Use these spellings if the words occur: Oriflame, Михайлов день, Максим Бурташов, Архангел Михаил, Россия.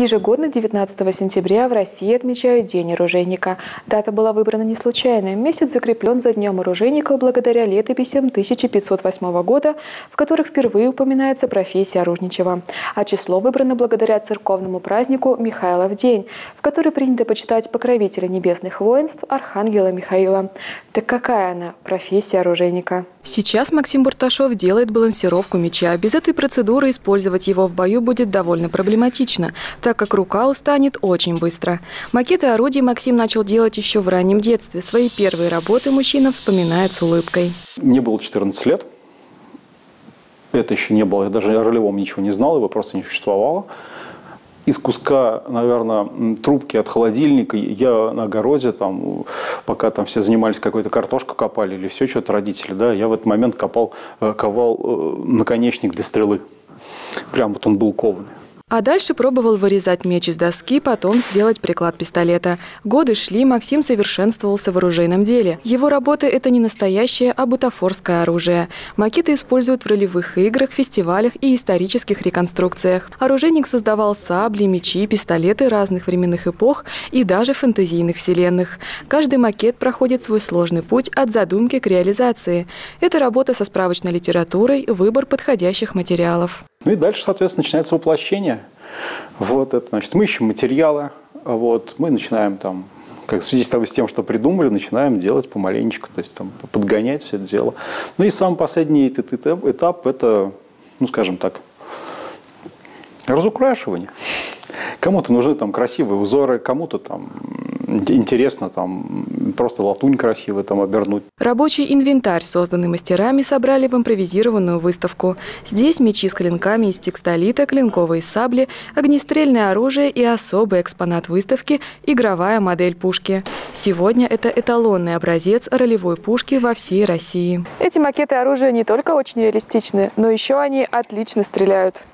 Ежегодно 19 сентября в России отмечают День оружейника. Дата была выбрана не случайно. Месяц закреплен за Днем оружейника благодаря летописям 1508 года, в которых впервые упоминается профессия оружничего. А число выбрано благодаря церковному празднику Михайлов день, в который принято почитать покровителя небесных воинств Архангела Михаила. Так какая она, профессия оружейника? Сейчас Максим Бурташов делает балансировку меча. Без этой процедуры использовать его в бою будет довольно проблематично, так как рука устанет очень быстро. Макеты орудий Максим начал делать еще в раннем детстве. Свои первые работы мужчина вспоминает с улыбкой. Мне было 14 лет. Это еще не было. Я даже о ролевом ничего не знал, его просто не существовало. Из куска, наверное, трубки от холодильника я на огороде, там, пока там все занимались какой-то картошку копали или все что-то родители, да, я в этот момент ковал наконечник для стрелы. Прям вот он был кованый. А дальше пробовал вырезать меч из доски, потом сделать приклад пистолета. Годы шли, Максим совершенствовался в оружейном деле. Его работы – это не настоящее, а бутафорское оружие. Макеты используют в ролевых играх, фестивалях и исторических реконструкциях. Оружейник создавал сабли, мечи, пистолеты разных временных эпох и даже фэнтезийных вселенных. Каждый макет проходит свой сложный путь от задумки к реализации. Это работа со справочной литературой, выбор подходящих материалов. Ну и дальше, соответственно, начинается воплощение. Вот это, значит, мы ищем материалы, вот, мы начинаем там, как в связи с тем, что придумали, начинаем делать помаленечку, то есть там подгонять все это дело. Ну и самый последний этап – это, ну скажем так, разукрашивание. Кому-то нужны там красивые узоры, кому-то там интересно там просто латунь красивая там обернуть. Рабочий инвентарь, созданный мастерами, собрали в импровизированную выставку. Здесь мечи с клинками из текстолита, клинковые сабли, огнестрельное оружие и особый экспонат выставки – игровая модель пушки. Сегодня это эталонный образец ролевой пушки во всей России. Эти макеты оружия не только очень реалистичны, но еще они отлично стреляют.